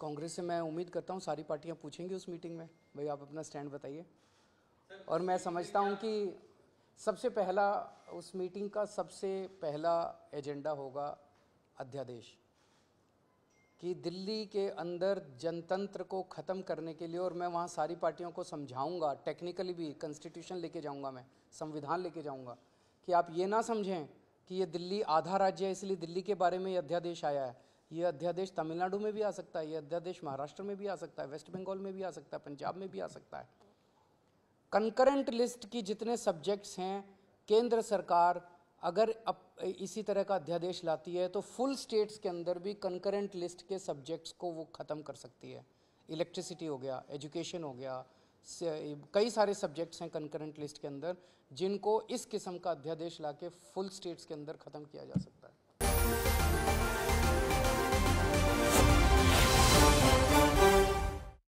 कांग्रेस से मैं उम्मीद करता हूं सारी पार्टियां पूछेंगी उस मीटिंग में, भाई आप अपना स्टैंड बताइए। और मैं समझता हूं कि सबसे पहला उस मीटिंग का सबसे पहला एजेंडा होगा अध्यादेश, कि दिल्ली के अंदर जनतंत्र को ख़त्म करने के लिए। और मैं वहाँ सारी पार्टियों को समझाऊंगा, टेक्निकली भी कॉन्स्टिट्यूशन लेके जाऊँगा, मैं संविधान लेके जाऊँगा कि आप ये ना समझें कि ये दिल्ली आधा राज्य है इसलिए दिल्ली के बारे में ये अध्यादेश आया है। ये अध्यादेश तमिलनाडु में भी आ सकता है, ये अध्यादेश महाराष्ट्र में भी आ सकता है, वेस्ट बंगाल में भी आ सकता है, पंजाब में भी आ सकता है। कंकरेंट लिस्ट की जितने सब्जेक्ट्स हैं, केंद्र सरकार अगर इसी तरह का अध्यादेश लाती है तो फुल स्टेट्स के अंदर भी कंकरेंट लिस्ट के सब्जेक्ट्स को वो ख़त्म कर सकती है। इलेक्ट्रिसिटी हो गया, एजुकेशन हो गया, कई सारे सब्जेक्ट्स हैं कंकरेंट लिस्ट के अंदर जिनको इस किस्म का अध्यादेश लाके फुल स्टेट्स के अंदर ख़त्म किया जा सकता है।